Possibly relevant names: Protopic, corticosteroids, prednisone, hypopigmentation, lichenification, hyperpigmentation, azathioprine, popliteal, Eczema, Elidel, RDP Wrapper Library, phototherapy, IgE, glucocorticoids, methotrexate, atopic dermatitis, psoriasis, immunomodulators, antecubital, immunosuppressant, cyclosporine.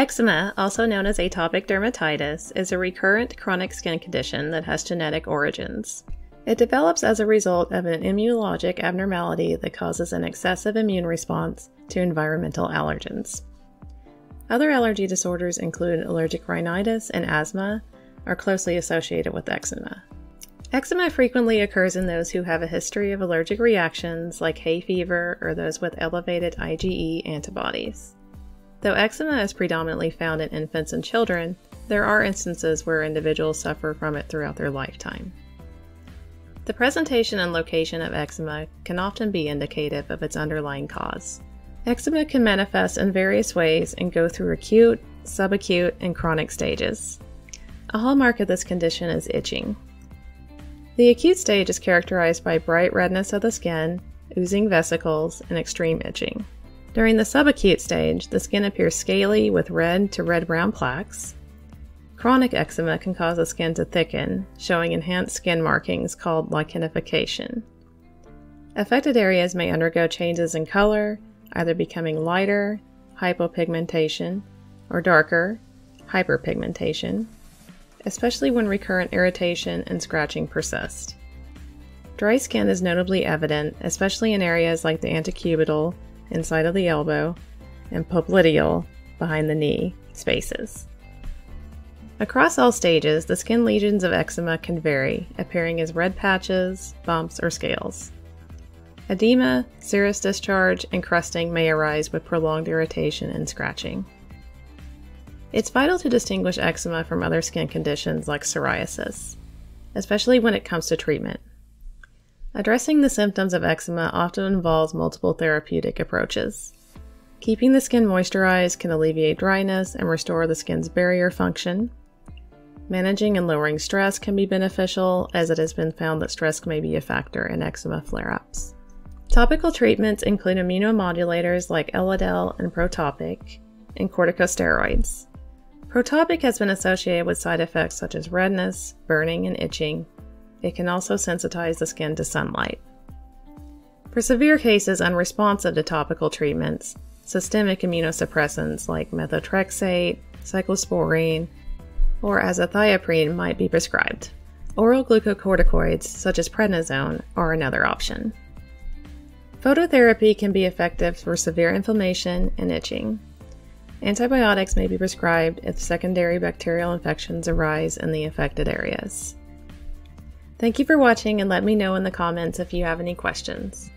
Eczema, also known as atopic dermatitis, is a recurrent chronic skin condition that has genetic origins. It develops as a result of an immunologic abnormality that causes an excessive immune response to environmental allergens. Other allergy disorders include allergic rhinitis and asthma are closely associated with eczema. Eczema frequently occurs in those who have a history of allergic reactions like hay fever or those with elevated IgE antibodies. Though eczema is predominantly found in infants and children, there are instances where individuals suffer from it throughout their lifetime. The presentation and location of eczema can often be indicative of its underlying cause. Eczema can manifest in various ways and go through acute, subacute, and chronic stages. A hallmark of this condition is itching. The acute stage is characterized by bright redness of the skin, oozing vesicles, and extreme itching. During the subacute stage, the skin appears scaly with red to red-brown plaques. Chronic eczema can cause the skin to thicken, showing enhanced skin markings called lichenification. Affected areas may undergo changes in color, either becoming lighter, hypopigmentation, or darker, hyperpigmentation, especially when recurrent irritation and scratching persist. Dry skin is notably evident, especially in areas like the antecubital, inside of the elbow, and popliteal, behind the knee, spaces. Across all stages, the skin lesions of eczema can vary, appearing as red patches, bumps, or scales. Edema, serous discharge, and crusting may arise with prolonged irritation and scratching. It's vital to distinguish eczema from other skin conditions like psoriasis, especially when it comes to treatment. Addressing the symptoms of eczema often involves multiple therapeutic approaches. Keeping the skin moisturized can alleviate dryness and restore the skin's barrier function. Managing and lowering stress can be beneficial, as it has been found that stress may be a factor in eczema flare-ups. Topical treatments include immunomodulators like Elidel and Protopic, and corticosteroids. Protopic has been associated with side effects such as redness, burning, and itching. It can also sensitize the skin to sunlight. For severe cases unresponsive to topical treatments, systemic immunosuppressants like methotrexate, cyclosporine, or azathioprine might be prescribed. Oral glucocorticoids, such as prednisone, are another option. Phototherapy can be effective for severe inflammation and itching. Antibiotics may be prescribed if secondary bacterial infections arise in the affected areas. Thank you for watching, and let me know in the comments if you have any questions.